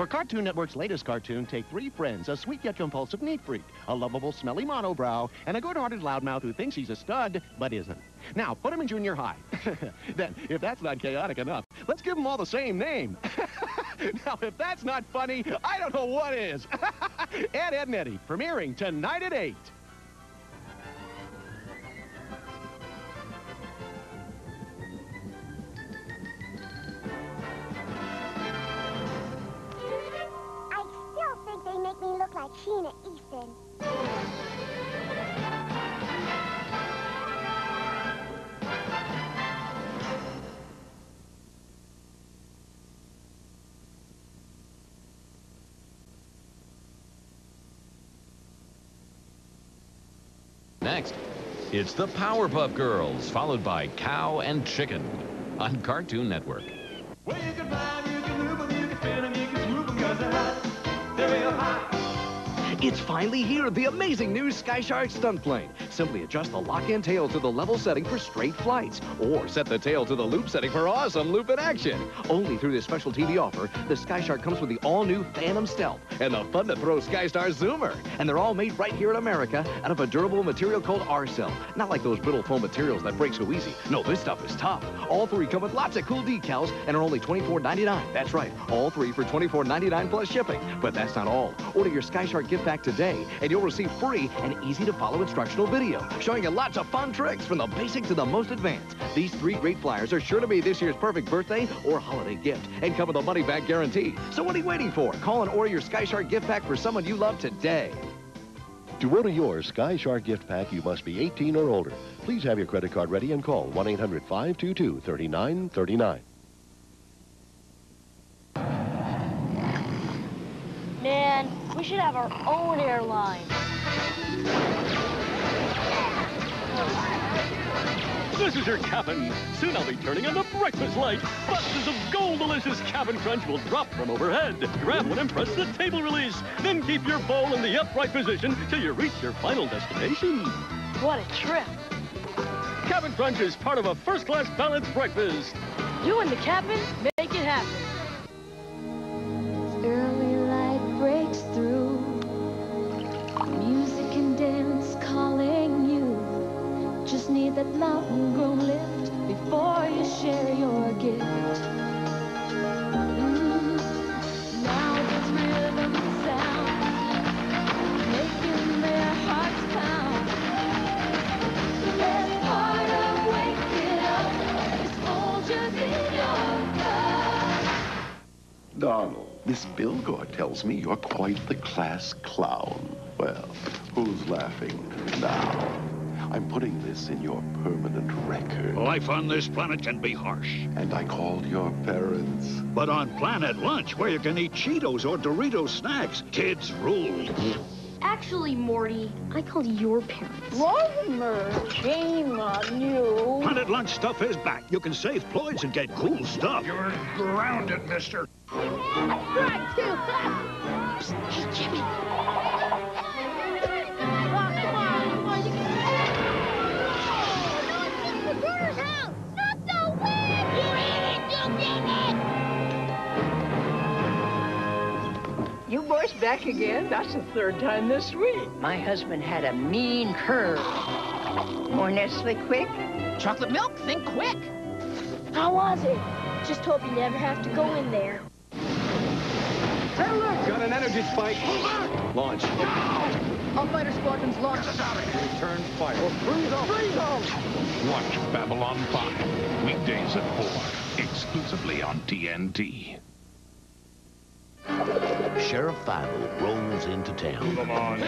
For Cartoon Network's latest cartoon, take three friends, a sweet yet compulsive neat freak, a lovable smelly monobrow, and a good-hearted loudmouth who thinks he's a stud, but isn't. Now, put him in junior high. Then, if that's not chaotic enough, let's give them all the same name. Now, if that's not funny, I don't know what is. Ed, Edd n Eddy, premiering tonight at 8. Like Sheena Easton. Next, it's the Powerpuff Girls, followed by Cow and Chicken on Cartoon Network. Well, you can buy them, you can move them, you can fit them, you can swoop them, 'cause they're hot. They're real hot. It's finally here, the amazing new Skyshark stunt plane. Simply adjust the lock and tail to the level setting for straight flights, or set the tail to the loop setting for awesome loop in action. Only through this special TV offer, the Skyshark comes with the all-new Phantom Stealth and the fun-to-throw Skystar Zoomer. And they're all made right here in America out of a durable material called Arcel. Not like those brittle foam materials that break so easy. No, this stuff is tough. All three come with lots of cool decals and are only $24.99. That's right, all three for $24.99 plus shipping. But that's not all. Order your Skyshark gift back today, and you'll receive free and easy-to-follow instructional video showing you lots of fun tricks from the basic to the most advanced. These three great flyers are sure to be this year's perfect birthday or holiday gift and come with a money-back guarantee. So what are you waiting for? Call and order your Skyshark gift pack for someone you love today. To order your Skyshark gift pack, you must be 18 or older. Please have your credit card ready and call 1-800-522-3939. Man, we should have our own airline. This is your cabin. Soon I'll be turning on the breakfast light. Boxes of gold delicious Cabin Crunch will drop from overhead. Grab one and press the table release. Then keep your bowl in the upright position till you reach your final destination. What a trip. Cabin Crunch is part of a first-class balanced breakfast. You and the cabin make it happen. Early light breaks through. Music and dance calling you. Just need that mountain grown lift before you share your gift. Now it's rhythm and sound, making their hearts pound. The best part of waking up is soldiers in your cup. Donald. Miss Bilgore tells me you're quite the class clown. Well, who's laughing now? I'm putting this in your permanent record. Life on this planet can be harsh. And I called your parents. But on Planet Lunch, where you can eat Cheetos or Doritos snacks, kids rule. Actually, Morty, I called your parents. Romer, shame on you. Planet Lunch stuff is back. You can save ploids and get cool stuff. You're grounded, mister. Right, two, three. Hey, Jimmy. Oh, come on. No, it's the girl's house. Not the wind. You did it. You boys back again? That's the third time this week. My husband had a mean curve. More Nestle Quick? Chocolate milk? Think quick. How was it? Just hope you never have to go in there. Hey, look! Got an energy spike. Launch. No! All fighter squadrons launch. Return fire. Or freeze off. Freeze off! Watch Babylon 5. Weekdays at 4. Exclusively on TNT. Sheriff Fible roams into town. Come on.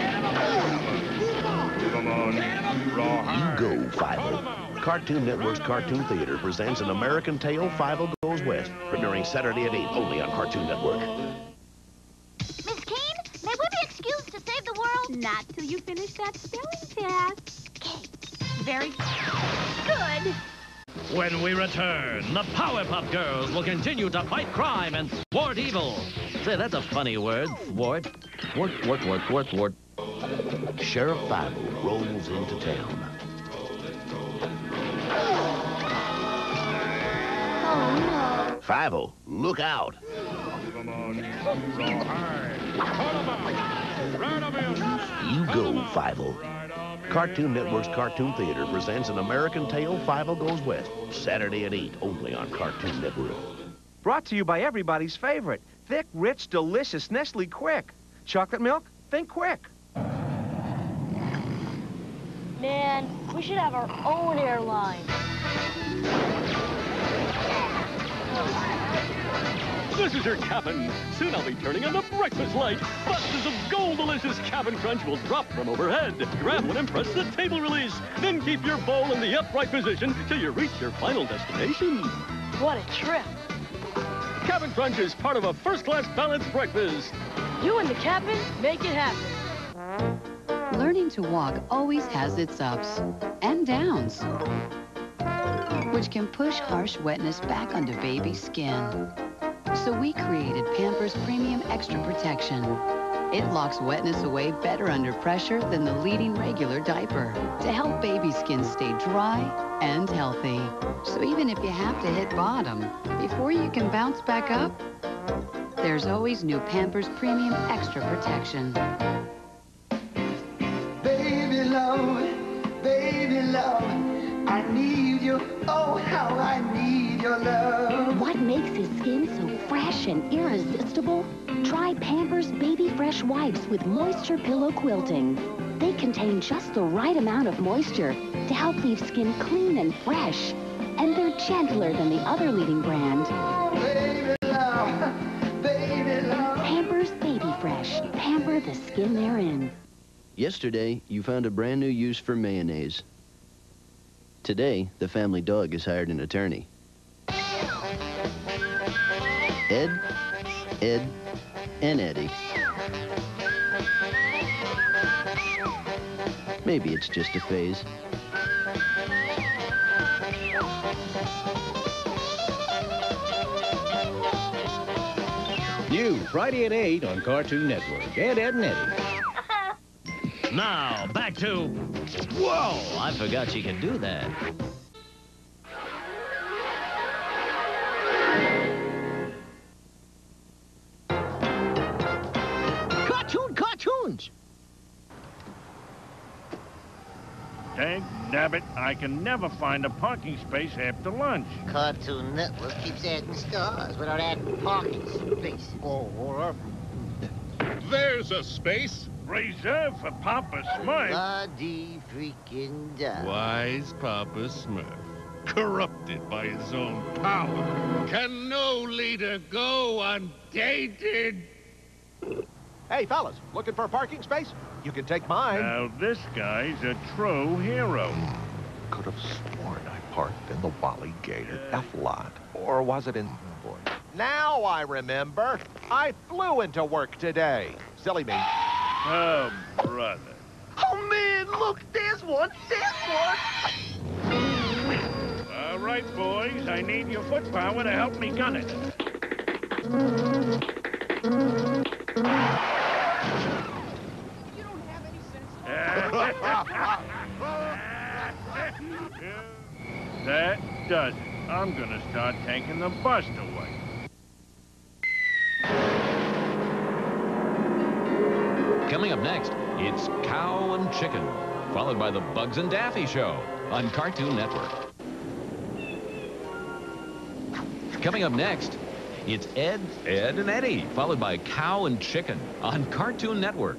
Come on. You go, Fible. Cartoon Network's Cartoon Theater presents An American Tale, Fible Goes West. Premiering Saturday at 8, only on Cartoon Network. Not till you finish that spelling test. Okay. Very good. When we return, the Powerpuff Girls will continue to fight crime and thwart evil. Say, that's a funny word, thwart. Thwart. Sheriff Fible rolls into town. Oh, no. Fible, look out. You go, Fievel. Cartoon Network's Cartoon Theater presents An American Tale, Fievel Goes West, Saturday at 8, only on Cartoon Network. Brought to you by everybody's favorite, thick, rich, delicious Nestle Quick. Chocolate milk? Think quick. Man, we should have our own airline. This is your cabin. Soon I'll be turning on the breakfast light. Boxes of gold delicious Cabin Crunch will drop from overhead. Grab one and press the table release. Then keep your bowl in the upright position till you reach your final destination. What a trip. Cabin Crunch is part of a first-class balanced breakfast. You and the cabin make it happen. Learning to walk always has its ups and downs, which can push harsh wetness back onto baby's skin. So we created Pampers Premium Extra Protection. It locks wetness away better under pressure than the leading regular diaper to help baby skin stay dry and healthy. So even if you have to hit bottom, before you can bounce back up, there's always new Pampers Premium Extra Protection. Baby love, I need you, oh how I need your love. What makes his skin so fresh and irresistible? Try Pampers Baby Fresh Wipes with Moisture Pillow Quilting. They contain just the right amount of moisture to help leave skin clean and fresh. And they're gentler than the other leading brand. Baby love, baby love. Pampers Baby Fresh, pamper the skin they're in. Yesterday, you found a brand new use for mayonnaise. Today, the family dog has hired an attorney. Ed, Ed, and Eddie. Maybe it's just a phase. New Friday at 8 on Cartoon Network. Ed, Ed, and Eddie. Now, back to... Whoa! I forgot she can do that. Cartoons! Dang nabbit, I can never find a parking space after lunch. Cartoon Network keeps adding stars without adding parking space. Oh, whatever. There's a space. Reserved for Papa Smurf. La-dee freaking da. Wise Papa Smurf, corrupted by his own power, can no leader go undated. Hey, fellas, looking for a parking space? You can take mine. Now, this guy's a true hero. Could have sworn I parked in the Wally Gator F lot. Or was it in... Boy. Now I remember. I flew into work today. Silly me. Oh, brother. Oh, man, look, there's one, All right, boys, I need your foot power to help me gun it. You don't have any sense. That does it. I'm gonna start taking the bus away. Coming up next, it's Cow and Chicken, followed by the Bugs and Daffy Show on Cartoon Network. Coming up next, it's Ed, Ed, and Eddie, followed by Cow and Chicken on Cartoon Network.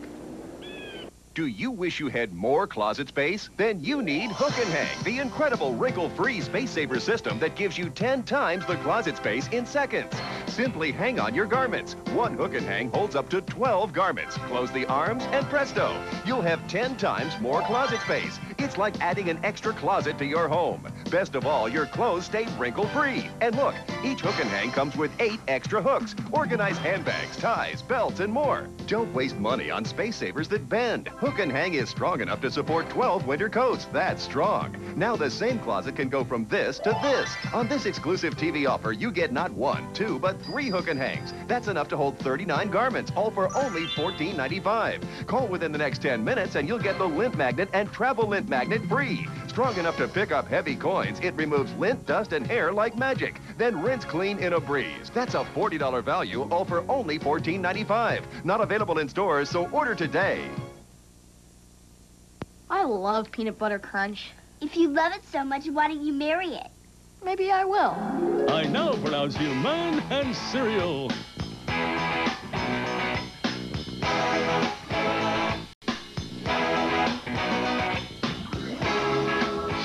Do you wish you had more closet space? Then you need Hook and Hang, the incredible wrinkle-free space saver system that gives you 10 times the closet space in seconds. Simply hang on your garments. One Hook and Hang holds up to 12 garments. Close the arms and presto, you'll have 10 times more closet space. It's like adding an extra closet to your home. Best of all, your clothes stay wrinkle-free. And look, each Hook and Hang comes with 8 extra hooks. Organize handbags, ties, belts, and more. Don't waste money on space savers that bend. Hook and Hang is strong enough to support 12 winter coats. That's strong. Now the same closet can go from this to this. On this exclusive TV offer, you get not 1, 2, but 3 Hook and Hangs. That's enough to hold 39 garments, all for only $14.95. Call within the next 10 minutes and you'll get the lint magnet and travel lint magnet free. Strong enough to pick up heavy coins, it removes lint, dust, and hair like magic. Then rinse clean in a breeze. That's a $40 value, all for only $14.95. Not available in stores, so order today. I love peanut butter crunch. If you love it so much, why don't you marry it? Maybe I will. I now pronounce you man and cereal.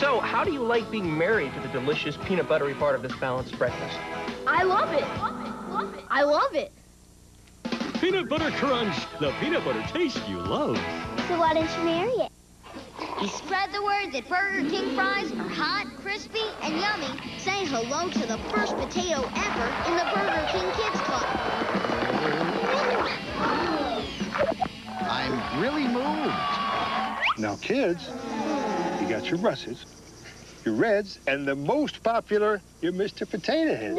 So, how do you like being married to the delicious peanut buttery part of this balanced breakfast? I love it. I love it. Peanut butter crunch, the peanut butter taste you love. So why don't you marry it? You spread the word that Burger King fries are hot, crispy, and yummy. Say hello to the first potato ever in the Burger King Kids Club. I'm really moved. Now, kids, you got your Russes, your Reds, and the most popular, your Mr. Potato Heads.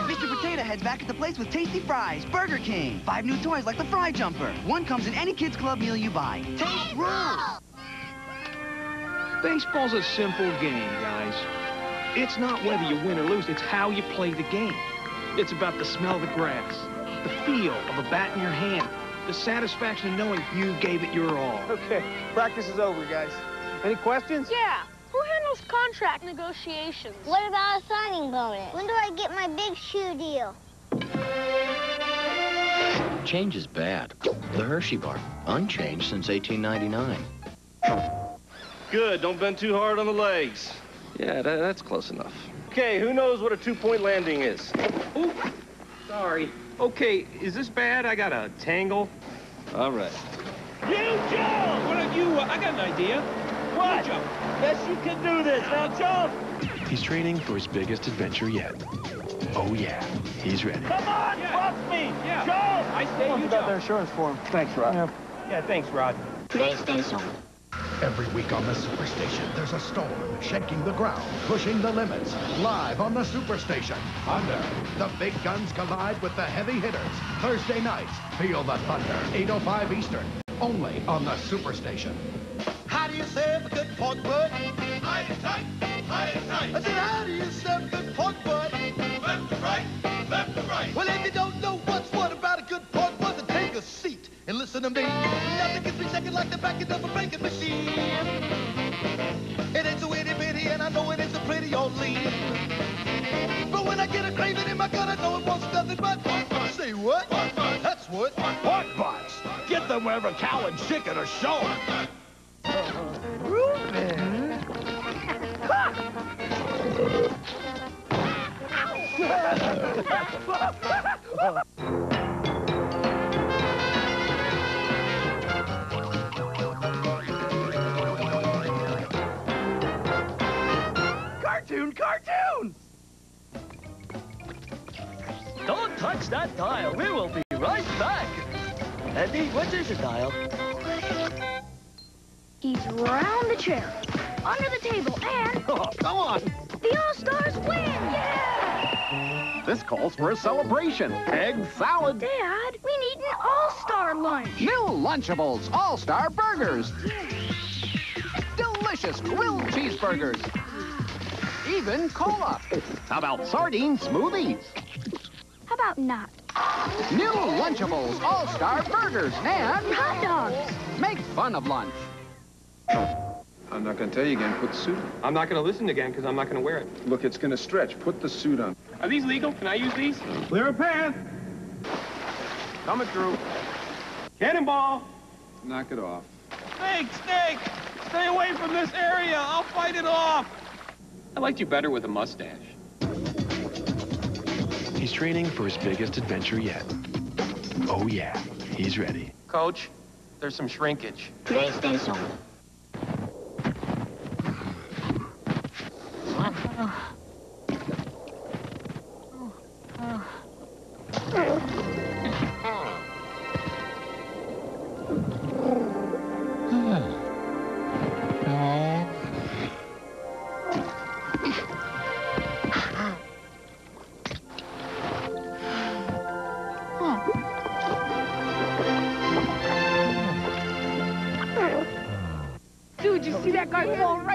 Mr. Potato Head's back at the place with tasty fries, Burger King. 5 new toys like the Fry Jumper. 1 comes in any Kids Club meal you buy. Taste rules! Baseball's a simple game, guys. It's not whether you win or lose, it's how you play the game. It's about the smell of the grass, the feel of a bat in your hand, the satisfaction of knowing you gave it your all. Okay, practice is over, guys. Any questions? Yeah. Who handles contract negotiations? What about a signing bonus? When do I get my big shoe deal? Change is bad. The Hershey bar, unchanged since 1899. Good, don't bend too hard on the legs. Yeah, that's close enough. Okay, who knows what a two-point landing is? Oop, sorry. Okay, is this bad? I got a tangle. All right. You jump! What are you? I got an idea. What? You jump. Yes, you can do this. Now jump! He's training for his biggest adventure yet. Oh, yeah, he's ready. Come on, watch me! Yeah. Jump! I say you jump. Got their insurance for him. Thanks, Rod. Yeah, thanks, Rod. PlayStation. Every week on the Superstation, there's a storm shaking the ground, pushing the limits. Live on the Superstation, Thunder. The big guns collide with the heavy hitters. Thursday nights, feel the thunder, 8:05 Eastern, only on the Superstation. How do you serve a good pork butt? High and tight, high and tight. I said, how do you serve a good pork butt? Left to right, left to right. Well, if you don't know what's what about a good pork butt, then take a seat and listen to me. Nothing gets me shaking like the back end of a banking machine. It ain't so itty-bitty, and I know it ain't so pretty or lean. But when I get a craving in my gut, I know it wants nothing but pork butts. Say what? Pork butts. That's what? Pork butts. Get them wherever cow and chicken are showing. Reuben. Ha! Cartoon! Don't touch that dial. We will be right back. Andy, what is a dial? He's round the chair, under the table, and... Oh, come on! The All-Stars win! Yeah! This calls for a celebration. Egg salad. Dad, we need an All-Star lunch. New Lunchables All-Star Burgers. Delicious grilled cheeseburgers. Even cola. How about sardine smoothies? How about not? New Lunchables All-Star Burgers and hot dogs. Make fun of lunch. I'm not going to tell you again. Put the suit on. I'm not going to listen again because I'm not going to wear it. Look, it's going to stretch. Put the suit on. Are these legal? Can I use these? Clear a path. Coming through. Cannonball. Knock it off. Snake, snake. Stay away from this area. I'll fight it off. I liked you better with a mustache. He's training for his biggest adventure yet. Oh, yeah, he's ready. Coach, there's some shrinkage. PlayStation.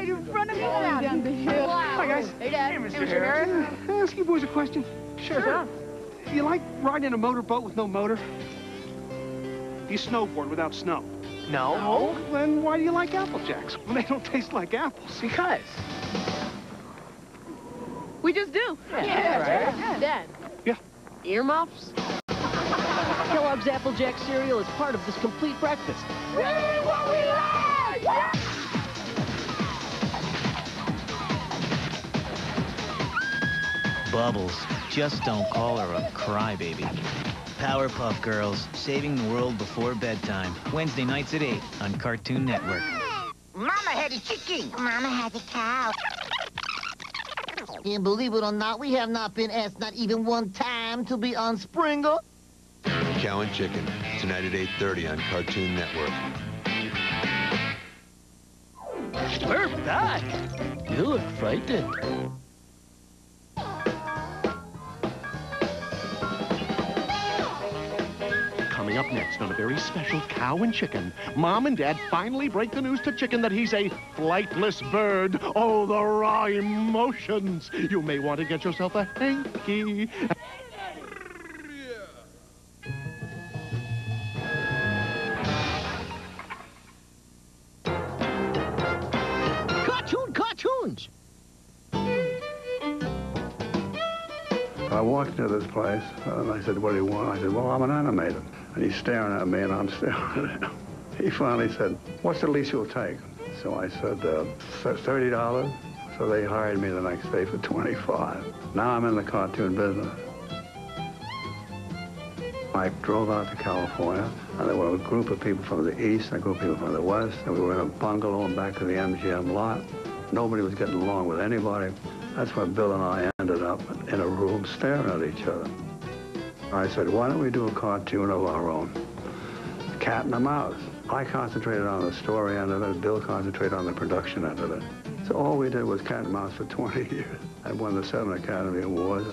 right in front of me. Down, down the hill. Wow. Hi, guys. Hey, Dad. Hey, Mr. Harris. Can I ask you boys a question? Sure. Do you like riding a motorboat with no motor? You snowboard without snow. No. No? Then why do you like Apple Jacks when they don't taste like apples? Because. We just do. Yeah. Right. Dad. Yeah. Earmuffs? Kellogg's Apple Jack cereal is part of this complete breakfast. We eat what we like! Yeah! Bubbles, just don't call her a crybaby. Powerpuff Girls, saving the world before bedtime. Wednesday nights at 8 on Cartoon Network. Mama had a chicken. Mama had a cow. And believe it or not, we have not been asked not even one time to be on Springer. Cow and Chicken, tonight at 8:30 on Cartoon Network. We're back. You look frightened. Coming up next on a very special Cow and Chicken, Mom and Dad finally break the news to Chicken that he's a flightless bird. Oh, the raw emotions. You may want to get yourself a hanky. Cartoons! I walked into this place, and I said, what do you want? I said, well, I'm an animator. And he's staring at me, and I'm staring at him. He finally said, what's the least you'll take? So I said, $30. So they hired me the next day for $25. Now I'm in the cartoon business. I drove out to California, and there were a group of people from the east, and a group of people from the west, and we were in a bungalow and back to the MGM lot. Nobody was getting along with anybody. That's when Bill and I ended up in a room staring at each other. I said, why don't we do a cartoon of our own? Cat and a mouse. I concentrated on the story end of it. Bill concentrated on the production end of it. So all we did was Cat and Mouse for 20 years. I won the 7 Academy Awards.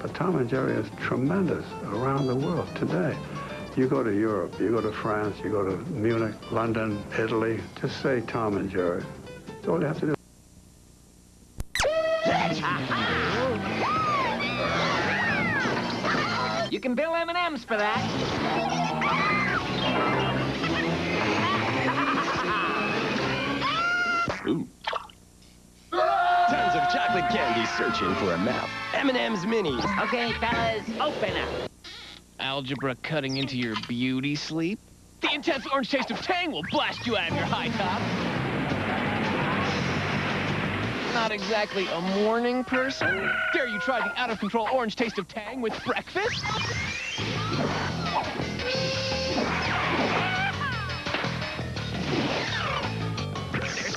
But Tom and Jerry is tremendous around the world today. You go to Europe, you go to France, you go to Munich, London, Italy. Just say Tom and Jerry. That's all you have to do. You can bill M&Ms for that. Ooh. Tons of chocolate candy searching for a mouth. M&M's minis. Okay, fellas, open up. Algebra cutting into your beauty sleep. The intense orange taste of Tang will blast you out of your high top. Not exactly a morning person. Dare you try the out-of-control orange taste of Tang with breakfast?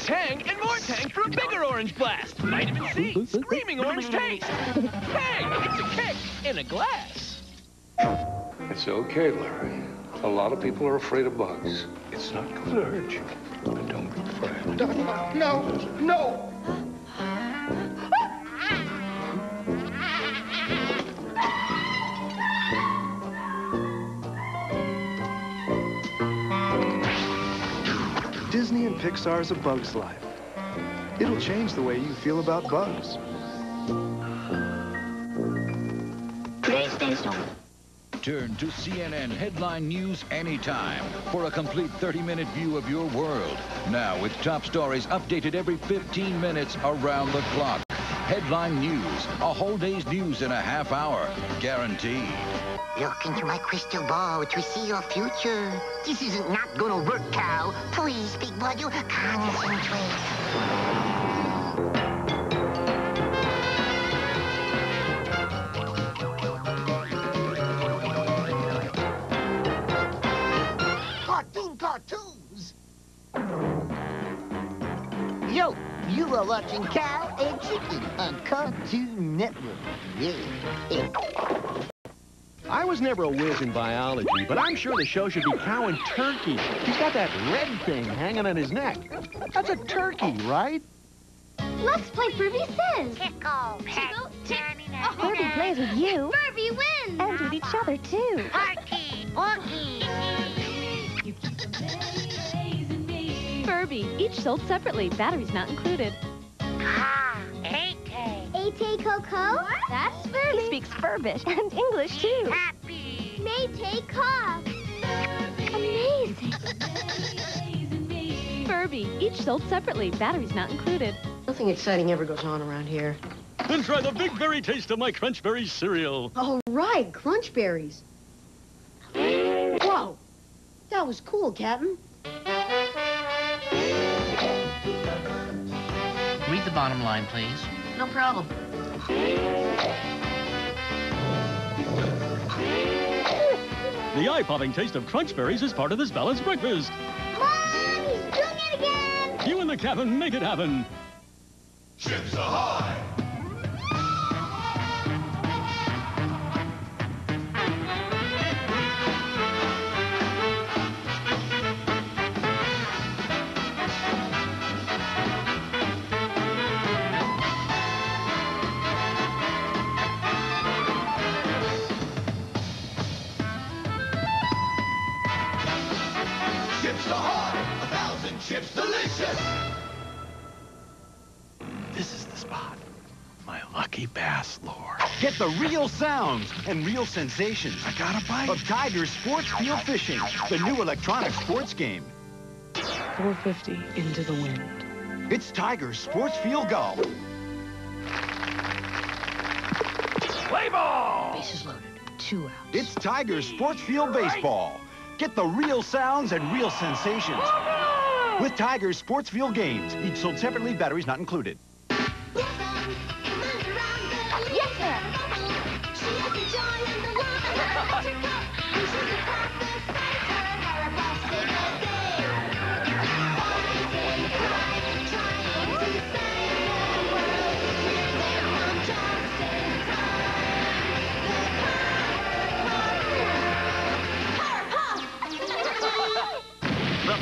Tang and more Tang for a bigger orange blast. Vitamin C, screaming orange taste. Tang, it's a kick in a glass. It's okay, Larry. A lot of people are afraid of bugs. It's not going to hurt you, but don't be afraid. No. Disney and Pixar's A Bug's Life. It'll change the way you feel about bugs. PlayStation. Turn to CNN Headline News anytime for a complete 30-minute view of your world. Now with top stories updated every 15 minutes around the clock. Headline News, a whole day's news in a half hour, guaranteed. Look into my crystal ball to see your future. This isn't not gonna work, cow. Please, Big Buddy, concentrate. Cartoons! Yo, you are watching Cow and Chicken on Cartoon Network. Yeah. I was never a whiz in biology, but I'm sure the show should be Cow and Turkey. He's got that red thing hanging on his neck. That's a turkey, right? Let's play Furby Says. Tickle, tickle, tickle. Oh, Furby plays with you. Furby wins. And with each other, too. Arky, Orky. Furby. Furby, each sold separately. Batteries not included. Ah, A.K. A.K. Coco? That's Furby. He speaks Furbish and English, too. Happy. May-Tay Cobb. Amazing. Furby, each sold separately. Batteries not included. Nothing exciting ever goes on around here. Then try the Big Berry taste of my Crunchberry cereal. All right, Crunchberries. Whoa, that was cool, Captain. Read the bottom line, please. No problem. The eye-popping taste of Crunchberries is part of this balanced breakfast. Mom, he's doing it again! You and the captain make it happen. Ships ahoy! Chips ahoy! 1,000 chips delicious! This is the spot. My lucky bass lure. Get the real sounds and real sensations. I got a bite. Of Tiger's Sports Feel Fishing, the new electronic sports game. 450 into the wind. It's Tiger's Sports Feel Golf. Play ball! Base is loaded. 2 outs. It's Tiger's Sports Feel Baseball. Get the real sounds and real sensations. Oh, no! With Tiger's Sports Feel Games, each sold separately, batteries not included. Yes,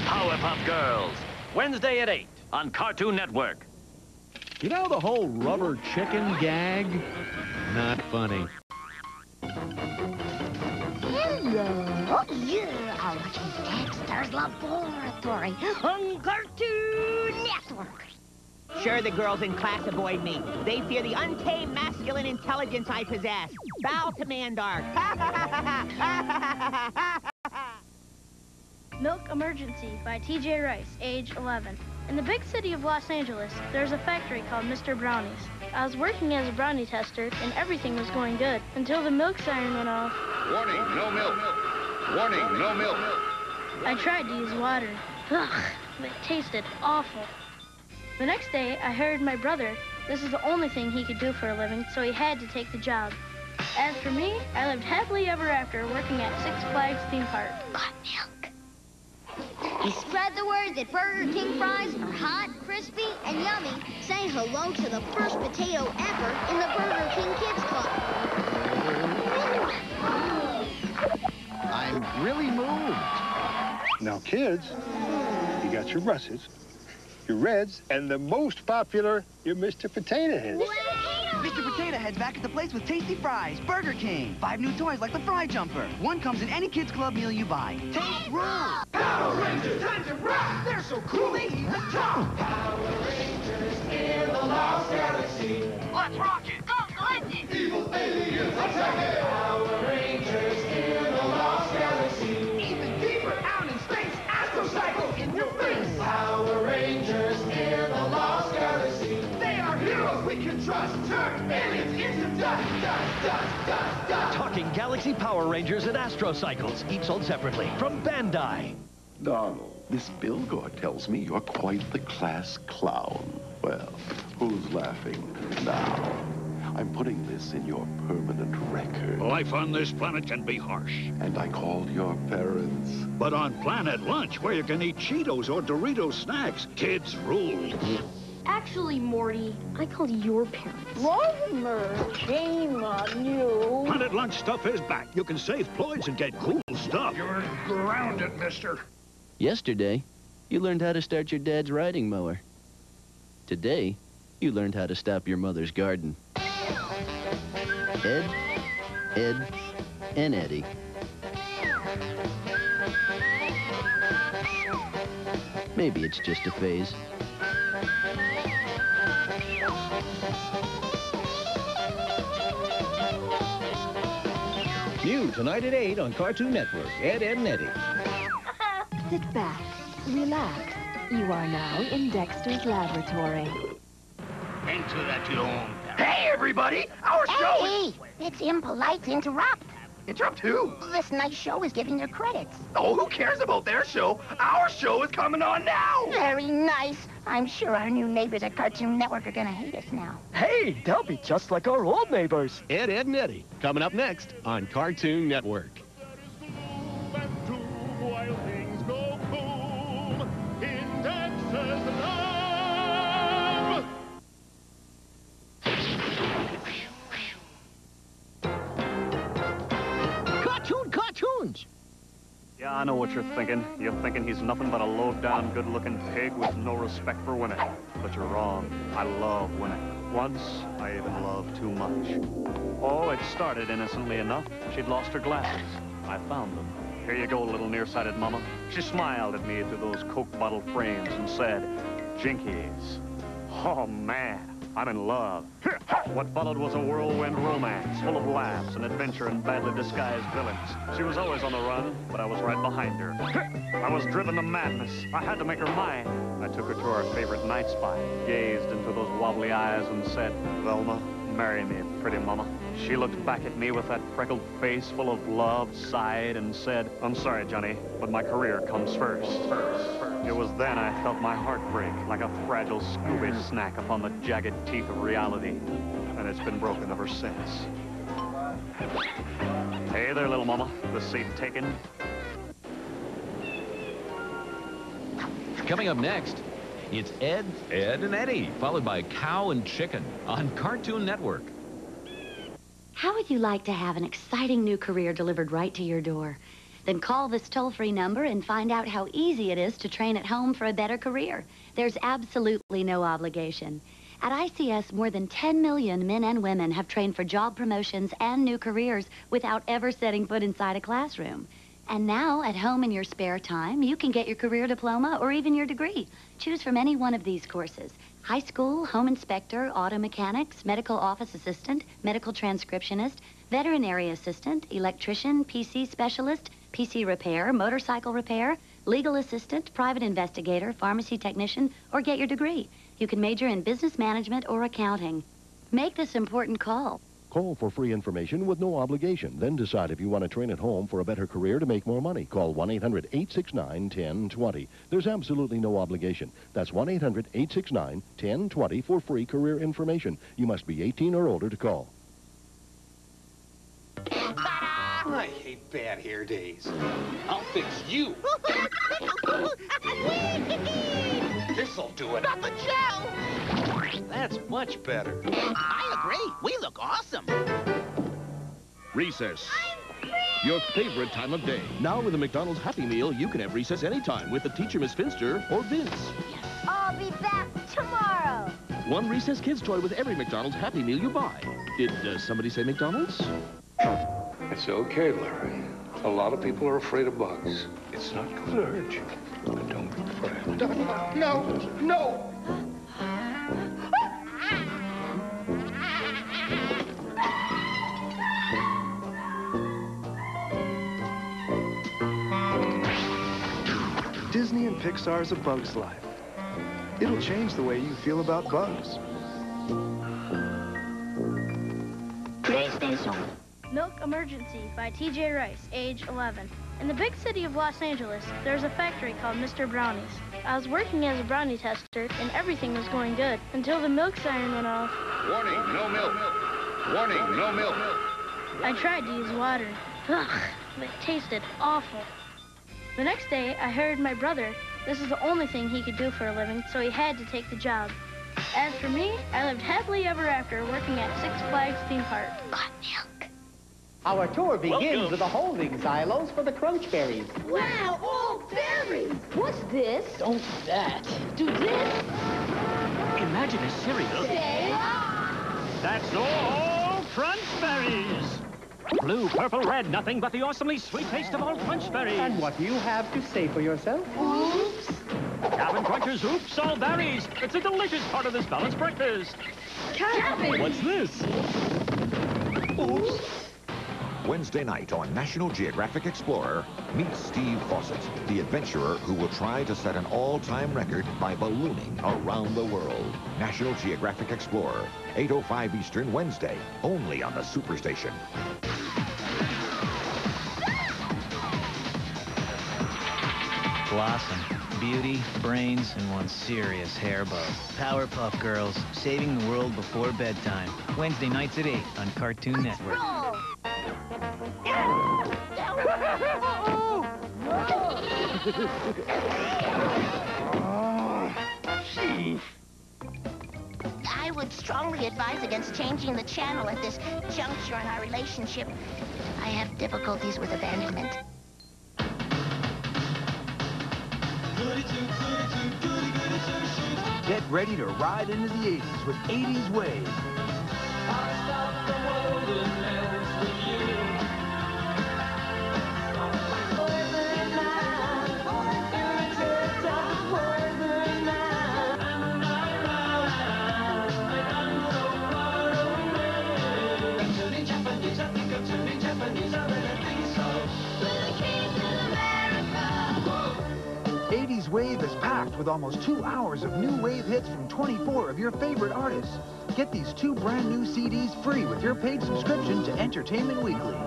Powerpuff Girls, Wednesday at 8 on Cartoon Network. You know the whole rubber chicken gag? Not funny. Hello. You are watching Dexter's Laboratory on Cartoon Network. Sure, the girls in class avoid me. They fear the untamed masculine intelligence I possess. Bow to Mandark. Ha ha ha ha. Milk Emergency by T.J. Rice, age 11. In the big city of Los Angeles, there's a factory called Mr. Brownie's. I was working as a brownie tester, and everything was going good until the milk siren went off. Warning, no milk. Warning, no milk. I tried to use water. Ugh, but it tasted awful. The next day, I hired my brother. This is the only thing he could do for a living, so he had to take the job. As for me, I lived happily ever after working at Six Flags Theme Park. Got milk. He spread the word that Burger King fries are hot, crispy, and yummy, saying hello to the first potato ever in the Burger King Kids Club. I'm really moved. Now, kids, you got your russets, your reds, and the most popular, your Mr. Potato Head. Mr. Potato Head's back at the place with tasty fries, Burger King. 5 new toys like the Fry Jumper. One comes in any Kids Club meal you buy. Taste rules! Power Rangers, time to rock! They're so cool, they need the top! Power Rangers in the Lost Galaxy. Let's rock it! Go, Galactic! Evil aliens, attack it! Power Rangers in the Lost Galaxy. Even deeper, out in space, Astro Cycle in your face! Power Rangers in the Lost Galaxy. They are heroes we can trust! Aliens into dust, dust, dust, dust, dust. Talking Galaxy Power Rangers and Astro Cycles, each sold separately from Bandai. Donald, Miss Bilgore tells me you're quite the class clown. Well, who's laughing now? I'm putting this in your permanent record. Life on this planet can be harsh. And I called your parents. But on Planet Lunch, where you can eat Cheetos or Doritos snacks, kids rule. Actually, Morty, I called your parents. Mortimer, shame on you. Planet Lunch stuff is back. You can save ploids and get cool stuff. You're grounded, mister. Yesterday, you learned how to start your dad's riding mower. Today, you learned how to stop your mother's garden. Ed, Ed, and Eddie. Maybe it's just a phase. New tonight at 8 on Cartoon Network, Ed, Edd n Eddy. Sit back, relax. You are now in Dexter's laboratory. Enter at your own peril. Hey, everybody! Our show is... Hey! It's impolite to interrupt. Interrupt who? This nice show is giving their credits. Oh, who cares about their show? Our show is coming on now! Very nice. I'm sure our new neighbors at Cartoon Network are gonna hate us now. Hey, they'll be just like our old neighbors. Ed, Edd n Eddy, coming up next on Cartoon Network. Yeah, I know what you're thinking. You're thinking he's nothing but a low-down, good-looking pig with no respect for women. But you're wrong. I love women. Once, I even loved too much. Oh, it started innocently enough. She'd lost her glasses. I found them. Here you go, little nearsighted mama. She smiled at me through those Coke bottle frames and said, "Jinkies." Oh, man. I'm in love. What followed was a whirlwind romance, full of laughs and adventure and badly disguised villains. She was always on the run, but I was right behind her. I was driven to madness. I had to make her mine. I took her to our favorite night spot, gazed into those wobbly eyes and said, "Velma, marry me, pretty mama." She looked back at me with that freckled face full of love, sighed, and said, "I'm sorry, Johnny, but my career comes first. It was then I felt my heart break like a fragile Scooby snack upon the jagged teeth of reality, and it's been broken ever since. Hey there, little mama. The seat taken." Coming up next, it's Ed, Edd n Eddy, followed by Cow and Chicken on Cartoon Network. How would you like to have an exciting new career delivered right to your door? Then call this toll-free number and find out how easy it is to train at home for a better career. There's absolutely no obligation. At ICS, more than 10 million men and women have trained for job promotions and new careers without ever setting foot inside a classroom. And now, at home in your spare time, you can get your career diploma or even your degree. Choose from any one of these courses: high school, home inspector, auto mechanics, medical office assistant, medical transcriptionist, veterinary assistant, electrician, PC specialist, PC repair, motorcycle repair, legal assistant, private investigator, pharmacy technician, or get your degree. You can major in business management or accounting. Make this important call. Call for free information with no obligation. Then decide if you want to train at home for a better career to make more money. Call 1-800-869-1020. There's absolutely no obligation. That's 1-800-869-1020 for free career information. You must be 18 or older to call. I hate bad hair days. I'll fix you. This'll do it. Not the gel! That's much better. I agree. We look awesome. Recess. I'm free. Your favorite time of day. Now with a McDonald's Happy Meal, you can have recess anytime with the teacher, Miss Finster, or Vince. I'll be back tomorrow. One Recess Kids toy with every McDonald's Happy Meal you buy. Did somebody say McDonald's? It's okay, Larry. A lot of people are afraid of bugs. It's not going to hurt you, but don't be afraid. No! Disney and Pixar's A Bug's Life. It'll change the way you feel about bugs. PlayStation. Milk Emergency by T.J. Rice, age 11. In the big city of Los Angeles, there's a factory called Mr. Brownie's. I was working as a brownie tester, and everything was going good until the milk siren went off. Warning, no milk. Warning, no milk. I tried to use water. Ugh, it tasted awful. The next day, I hired my brother. This is the only thing he could do for a living, so he had to take the job. As for me, I lived happily ever after working at Six Flags Theme Park. Got milk. Our tour begins with the holding silos for the crunch berries. Wow, all berries! What's this? Don't that. Do this. Imagine a cereal. That's all crunch berries. Blue, purple, red, nothing but the awesomely sweet taste of all Crunch Berries. And what do you have to say for yourself? Oops. Cap'n Cruncher's Oops All Berries. It's a delicious part of this balanced breakfast. Cap'n! What's this? Oops. Wednesday night on National Geographic Explorer, meet Steve Fawcett, the adventurer who will try to set an all-time record by ballooning around the world. National Geographic Explorer, 8:05 Eastern, Wednesday, only on the Superstation. Blossom, beauty, brains, and one serious hair bow. Powerpuff Girls, saving the world before bedtime. Wednesday nights at 8 on Cartoon Network. I would strongly advise against changing the channel at this juncture in our relationship. I have difficulties with abandonment. Get ready to ride into the 80s with 80s Wave. I stop the world and ends with you. Wave is packed with almost 2 hours of new wave hits from 24 of your favorite artists. Get these 2 brand new CDs free with your paid subscription to Entertainment Weekly.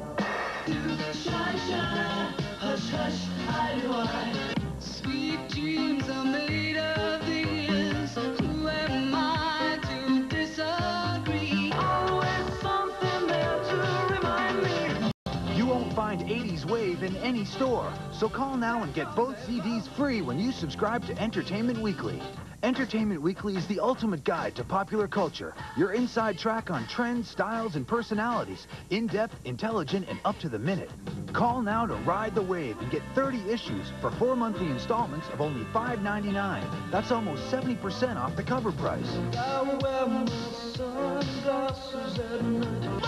Sweet dreams are made of these. Who am I to disagree? Always something there to remind me. You won't find 80s Wave in any store. So call now and get both CDs free when you subscribe to Entertainment Weekly. Entertainment Weekly is the ultimate guide to popular culture. Your inside track on trends, styles, and personalities. In-depth, intelligent, and up-to-the-minute. Call now to ride the wave and get 30 issues for 4 monthly installments of only $5.99. That's almost 70% off the cover price. I wear my sunglasses at night.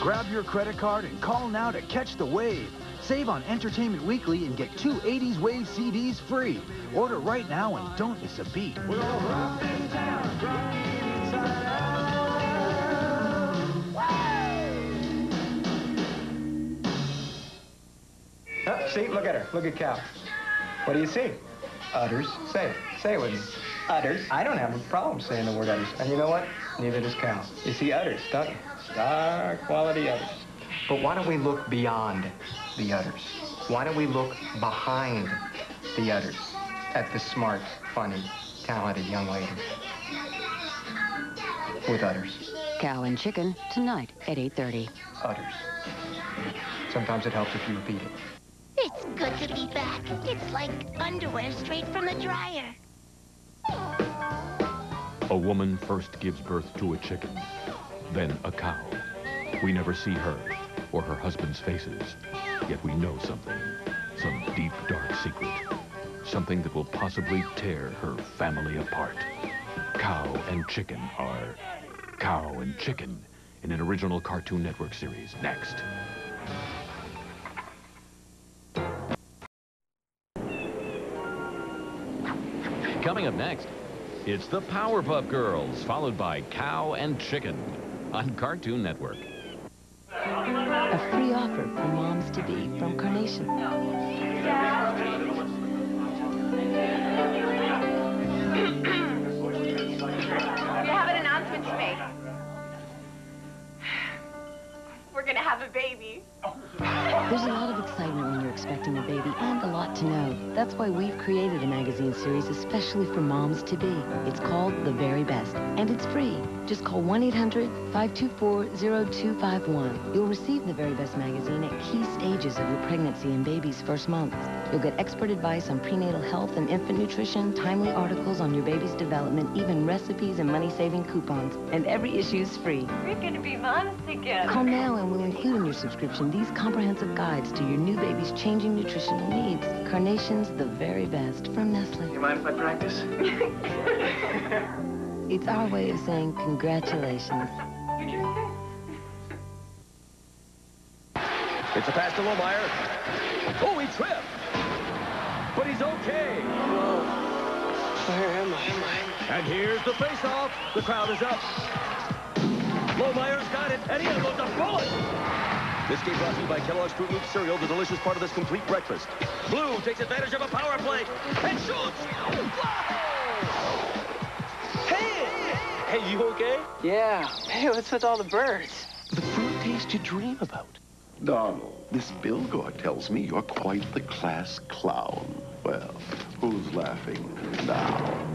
Grab your credit card and call now to catch the wave. Save on Entertainment Weekly and get 2 80s Wave CDs free. Order right now and don't miss a beat. We're all rocking down, rocking inside out. Oh, see, look at her. Look at Cal. What do you see? Utters. Say it with me. Utters. I don't have a problem saying the word utters. And you know what? Neither does Cal. You see utters, don't you? Star quality utters. But why don't we look beyond the utters? Why don't we look behind the utters at the smart, funny, talented young lady with utters? Cow and Chicken, tonight at 8:30. Utters. Sometimes it helps if you repeat it. It's good to be back. It's like underwear straight from the dryer. A woman first gives birth to a chicken, then a cow. We never see her or her husband's faces, yet we know something, some deep, dark secret, something that will possibly tear her family apart. Cow and Chicken are Cow and Chicken in an original Cartoon Network series next. Coming up next, it's the Powerpuff Girls, followed by Cow and Chicken on Cartoon Network. A free offer for moms-to-be from Carnation. I have an announcement to make. We're gonna have a baby. There's a lot of excitement when you're expecting a baby and a lot to know. That's why we've created a magazine series especially for moms-to-be. It's called The Very Best, and it's free. Just call 1-800-524-0251. You'll receive The Very Best magazine at key stages of your pregnancy and baby's first months. You'll get expert advice on prenatal health and infant nutrition, timely articles on your baby's development, even recipes and money-saving coupons. And every issue is free. We're going to be moms together. Call now and we'll include in your subscription these comprehensive guides to your new baby's changing nutritional needs. Carnation's the very best from Nestle. You mind if I practice? It's our way of saying congratulations. It's a pass to Lohmeyer. Oh, he tripped! But he's okay. Whoa. Where am I? And here's the face-off. The crowd is up. Lohmeyer's got it, and he unloads a bullet! This game brought to you by Kellogg's Fruit Loops cereal, the delicious part of this complete breakfast. Blue takes advantage of a power play and shoots! Wow! Hey! Hey, you okay? Yeah. Hey, what's with all the birds? The fruit taste you dream about. Donald, this Bill Gore tells me you're quite the class clown. Well, who's laughing now?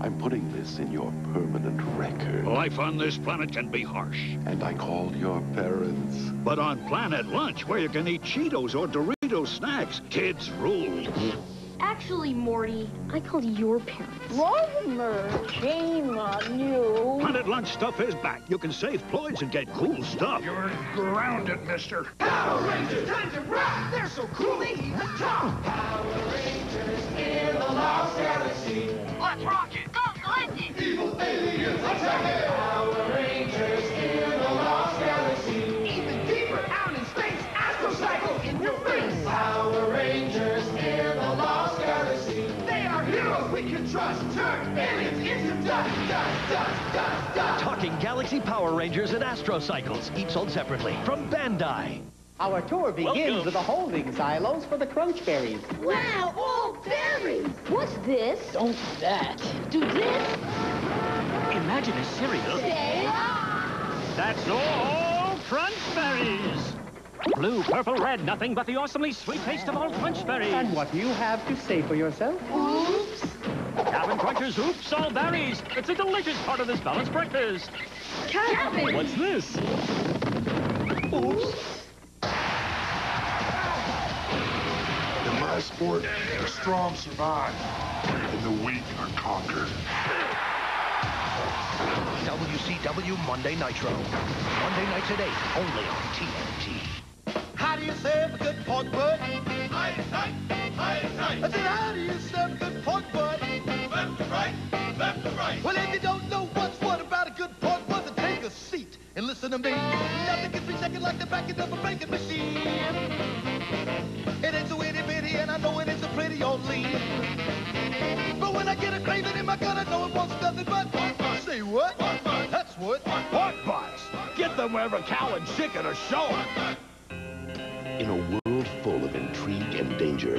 I'm putting this in your permanent record. Life on this planet can be harsh. And I called your parents. But on Planet Lunch, where you can eat Cheetos or Doritos snacks, kids rule. Actually, Morty, I called your parents. Mortimer, shame on you. Planet Lunch stuff is back. You can save ploids and get cool stuff. You're grounded, mister. Power Rangers, time to rock! They're so coolly top! Power Rangers in the lost galaxy. Let's rock it! Go, Glendy! Evil aliens, attack it! Power Rangers in the lost galaxy. Even deeper, out in space, Astro Cycle in your face! Power Rangers in the lost galaxy. They are heroes we can trust. Turn aliens into dust, dust, dust, dust, dust. Talking Galaxy Power Rangers and Astro Cycles, each sold separately from Bandai. Our tour begins with the holding silos for the Crunchberries. Wow, all berries! What's this? Don't do that. Do this? Imagine a cereal. That's all Crunchberries! Blue, purple, red, nothing but the awesomely sweet taste of all Crunchberries. And what do you have to say for yourself? Oops! Cabin Crunchers, oops, all berries. It's a delicious part of this balanced breakfast. Cabin! What's this? Oops! The sport, the strong survive, and the weak are conquered. WCW Monday Nitro. Monday nights at 8, only on TNT. How do you serve a good pork butt? Left right, left right. I said, how do you serve a good pork butt? Left to right, left to right. Well, if you don't know what's what about a good pork butt, then take a seat and listen to me. Nothing gets rejected like the backing of a bacon machine. It ain't so itty bitty, and I know it isn't pretty or lean. But when I get a craving in my gut, I know it wants nothing but pork butts. Say what? Pork butts. That's what. Pork butts. Get them wherever cow and chicken are showing. In a world full of intrigue and danger,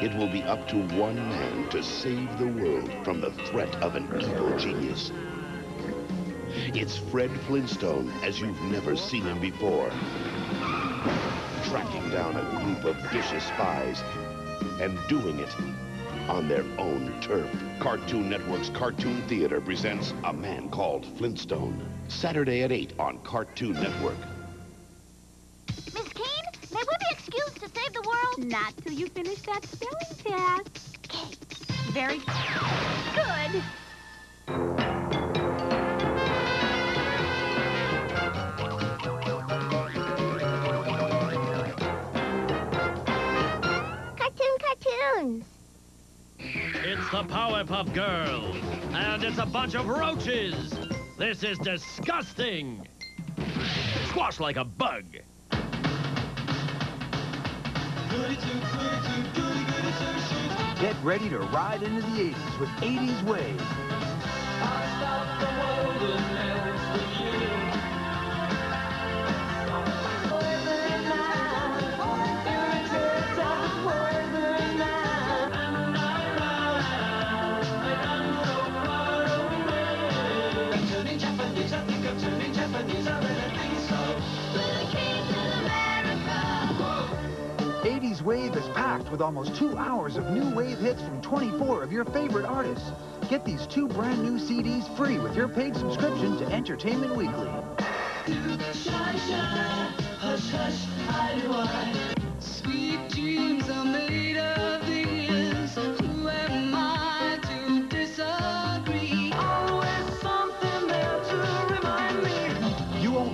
it will be up to one man to save the world from the threat of an evil genius. It's Fred Flintstone as you've never seen him before. Tracking down a group of vicious spies and doing it on their own turf. Cartoon Network's Cartoon Theater presents A Man Called Flintstone. Saturday at 8 on Cartoon Network. Miss Keene, may we be excused to save the world? Not till you finish that spelling test. Okay. Very good. It's the Powerpuff Girls, and it's a bunch of roaches. This is disgusting. Squash like a bug. Get ready to ride into the 80s with 80s waves. I stopped the world and ends with you. Wave is packed with almost 2 hours of new wave hits from 24 of your favorite artists. Get these 2 brand new CDs free with your paid subscription to Entertainment Weekly.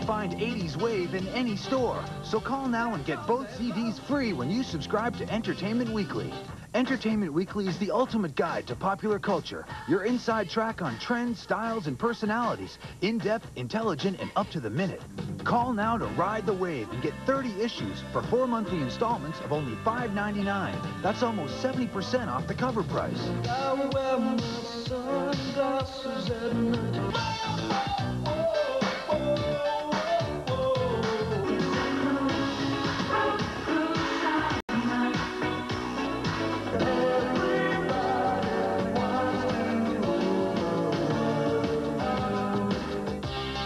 Find 80s Wave in any store. So call now and get both CDs free when you subscribe to Entertainment Weekly. Entertainment Weekly is the ultimate guide to popular culture. Your inside track on trends, styles, and personalities. In-depth, intelligent, and up-to-the-minute. Call now to ride the wave and get 30 issues for 4 monthly installments of only $5.99. That's almost 70% off the cover price. I wear my sunglasses at night.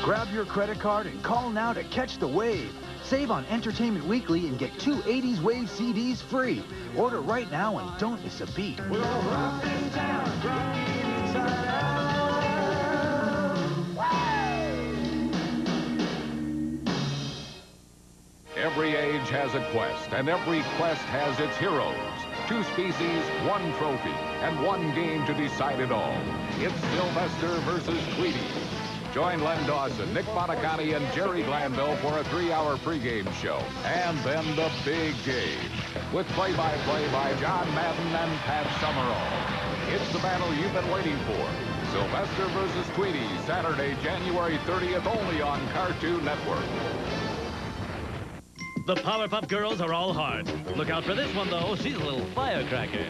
Grab your credit card and call now to catch the wave. Save on Entertainment Weekly and get 2 80s Wave CDs free. Order right now and don't miss a beat. We're all rocking down, rocking inside out. Every age has a quest, and every quest has its heroes. 2 species, 1 trophy, and 1 game to decide it all. It's Sylvester versus Tweety. Join Len Dawson, Nick Bonacani, and Jerry Glanville for a 3-hour pregame show. And then the big game, with play-by-play by John Madden and Pat Summerall. It's the battle you've been waiting for. Sylvester versus Tweety, Saturday, January 30th, only on Cartoon Network. The Powerpuff Girls are all hard. Look out for this one, though. She's a little firecracker.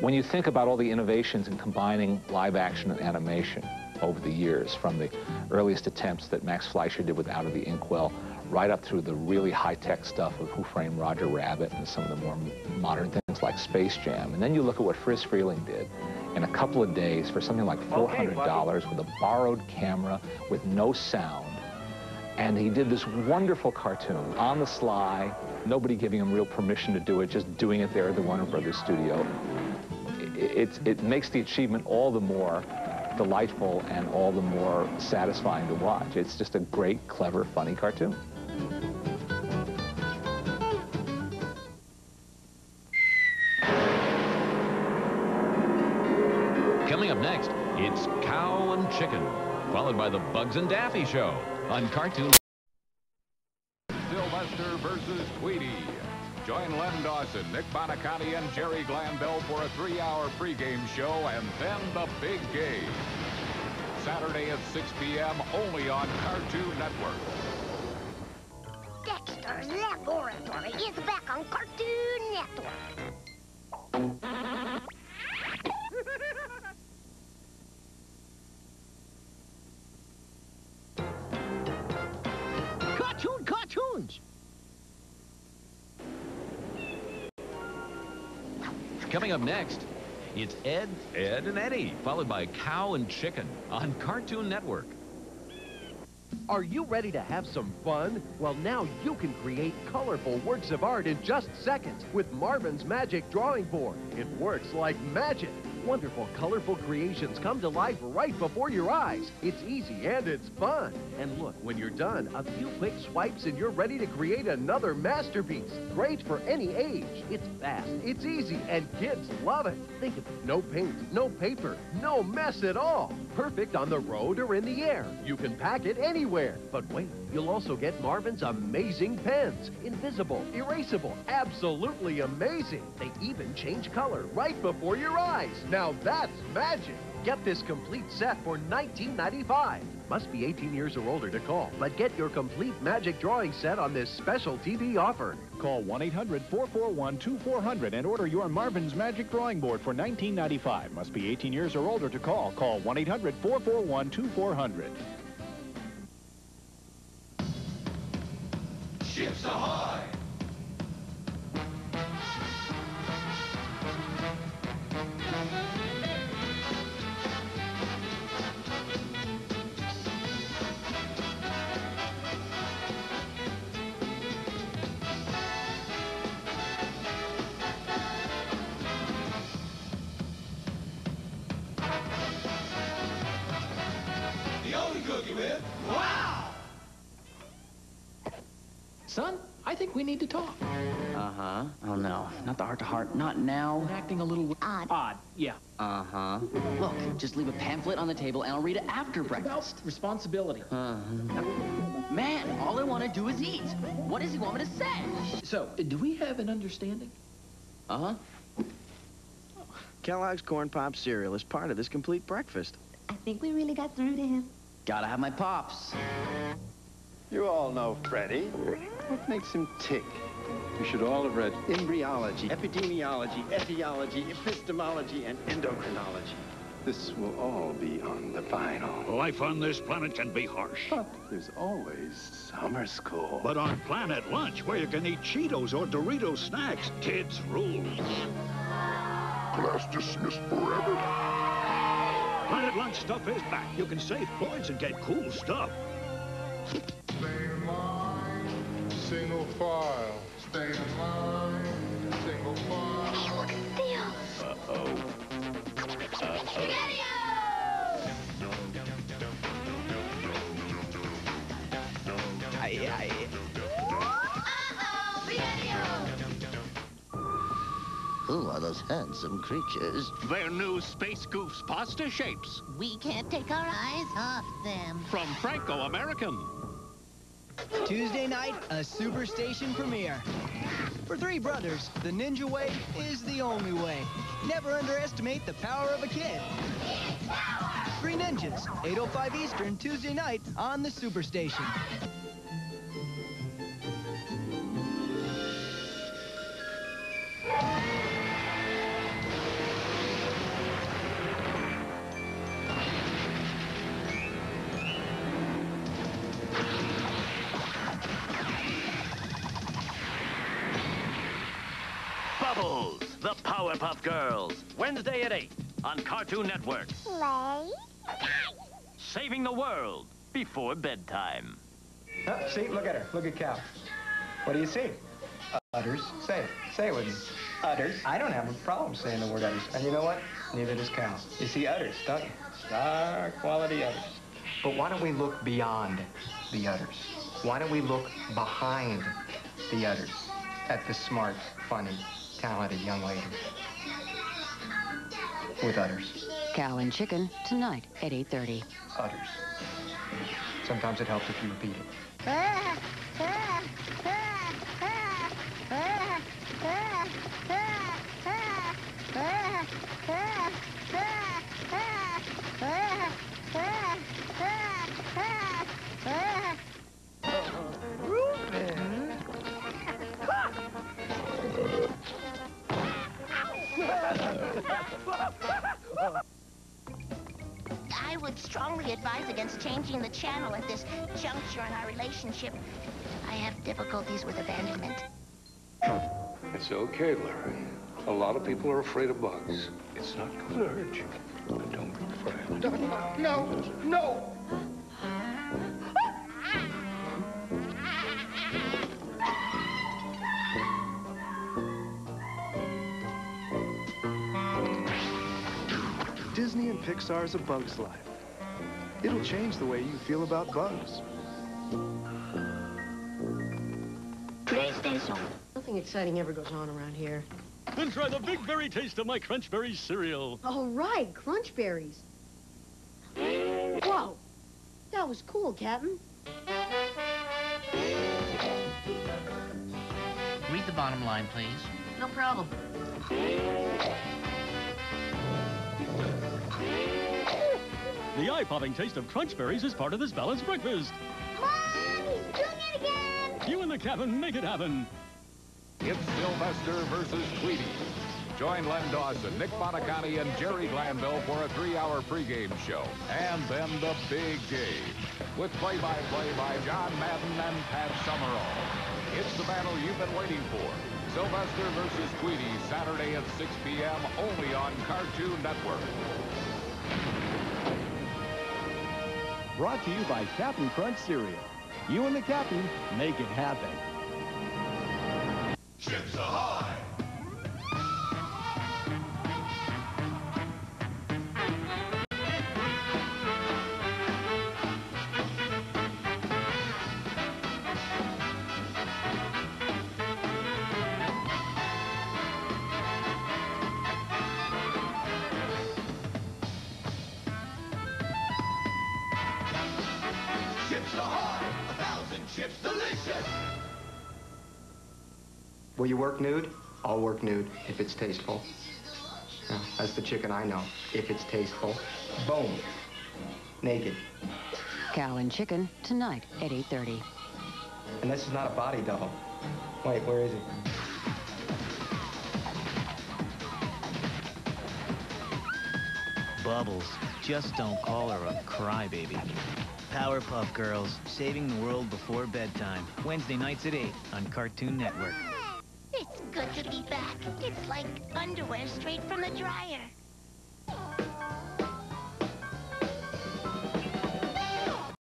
When you think about all the innovations in combining live action and animation over the years, from the earliest attempts that Max Fleischer did with Out of the Inkwell, right up through the really high-tech stuff of Who Framed Roger Rabbit and some of the more modern things like Space Jam, and then you look at what Friz Freleng did in a couple of days for something like $400 with a borrowed camera with no sound. And he did this wonderful cartoon on the sly, nobody giving him real permission to do it, just doing it there at the Warner Brothers studio. It makes the achievement all the more delightful and all the more satisfying to watch. It's just a great, clever, funny cartoon. Coming up next, it's Cow and Chicken, followed by the Bugs and Daffy Show on Cartoon. Sylvester versus Tweety. Join Len Dawson, Nick Bonacani, and Jerry Glanville for a 3-hour pregame show, and then the big game. Saturday at 6 p.m. only on Cartoon Network. Dexter's Laboratory is back on Cartoon Network. Cartoons. Coming up next, it's Ed, Edd n Eddy, followed by Cow and Chicken on Cartoon Network. Are you ready to have some fun? Well, now you can create colorful works of art in just seconds with Marvin's Magic Drawing Board. It works like magic. Wonderful, colorful creations come to life right before your eyes. It's easy and it's fun. And look, when you're done, a few quick swipes and you're ready to create another masterpiece. Great for any age. It's fast, it's easy, and kids love it. Think of it. No paint, no paper, no mess at all. Perfect on the road or in the air. You can pack it anywhere. But wait, you'll also get Marvin's amazing pens. Invisible, erasable, absolutely amazing. They even change color right before your eyes. Now that's magic. Get this complete set for $19.95. Must be 18 years or older to call, but get your complete magic drawing set on this special TV offer. Call 1-800-441-2400 and order your Marvin's Magic Drawing Board for $19.95. Must be 18 years or older to call. Call 1-800-441-2400. Ships ahoy! Son, I think we need to talk. Uh-huh. Oh, no. Not the heart-to-heart. Not now. You're acting a little... Odd. Odd, yeah. Uh-huh. Look, just leave a pamphlet on the table, and I'll read it after breakfast. About responsibility. Man, all I want to do is eat. What does he want me to say? So, do we have an understanding? Uh-huh. Kellogg's Corn Pop Cereal is part of this complete breakfast. I think we really got through to him. Gotta have my pops. You all know Freddie. What makes him tick? You should all have read embryology, epidemiology, etiology, epistemology, and endocrinology. This will all be on the vinyl. Life on this planet can be harsh. But there's always summer school. But on Planet Lunch, where you can eat Cheetos or Dorito snacks, kids rule. Class dismissed forever. Planet Lunch stuff is back. You can save points and get cool stuff. Stay in line, single file. Stay in line, single file. Hey, look at Theo. Uh-oh. Uh-oh. Aye, aye. Uh-oh, who are those handsome creatures? They're new Space Goof's pasta shapes. We can't take our eyes off them. From Franco-American. Tuesday night, a Superstation premiere. For three brothers, the ninja way is the only way. Never underestimate the power of a kid. Three Ninjas, 8:05 Eastern, Tuesday night on the Superstation. The Powerpuff Girls, Wednesday at 8 on Cartoon Network. Play? Saving the world before bedtime. Oh, see, look at her. Look at Cal. What do you see? Udders. Say it. Say it with me. Udders. I don't have a problem saying the word udders. And you know what? Neither does Cal. You see udders, don't you? Star quality udders. But why don't we look beyond the udders? Why don't we look behind the udders at the smart, funny, talented young lady with udders. Cow and Chicken, tonight at 8:30. Udders. Sometimes it helps if you repeat it. I would strongly advise against changing the channel at this juncture in our relationship. I have difficulties with abandonment. It's okay, Larry. A lot of people are afraid of bugs. It's not going to hurt you. But don't be afraid. No! Disney and Pixar's A Bug's Life. It'll change the way you feel about bugs. PlayStation. Nothing exciting ever goes on around here. Then try the Big Berry taste of my Crunchberry cereal. All right, Crunchberries. Whoa, that was cool, Captain. Read the bottom line, please. No problem. The eye-popping taste of Crunchberries is part of this balanced breakfast. Mom, he's doing it again! You and the cabin make it happen. It's Sylvester versus Tweety. Join Len Dawson, Nick Bonacani, and Jerry Glanville for a 3-hour pregame show. And then the big game. With play-by-play by John Madden and Pat Summerall. It's the battle you've been waiting for. Sylvester versus Tweety, Saturday at 6 p.m. only on Cartoon Network. Brought to you by Captain Crunch Cereal. You and the Captain make it happen. Ships ahoy! Will you work nude? I'll work nude if it's tasteful. Yeah, that's the chicken I know. If it's tasteful. Boom. Naked. Cow and Chicken, tonight at 8:30. And this is not a body double. Wait, where is it? Bubbles. Just don't call her a crybaby. Powerpuff Girls, saving the world before bedtime. Wednesday nights at 8 on Cartoon Network. It's good to be back. It's like underwear straight from the dryer.